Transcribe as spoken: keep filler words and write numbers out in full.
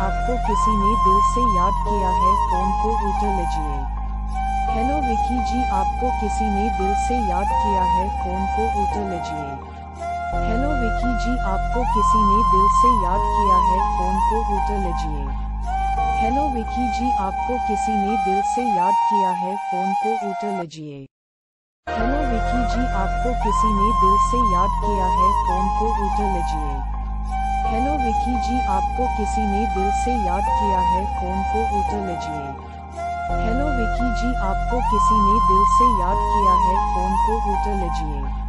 आपको किसी ने दिल से याद किया है, फोन को उठा लीजिए। हेलो विकी जी, आपको किसी ने दिल से याद किया है, फोन को उठा लीजिए। हेलो विकी जी, आपको किसी ने दिल से याद किया है, फोन को उठा लीजिए। हेलो विकी जी, आपको किसी ने दिल से याद किया है, फोन को उठा लीजिए। हेलो विकी जी, आपको किसी ने दिल से याद किया है, फोन को उठा लीजिए। हेलो विकी जी, आपको किसी ने दिल से याद किया है, फोन को उठा लीजिए। हेलो विकी जी, आपको किसी ने दिल से याद किया है, फोन को उठा लीजिए।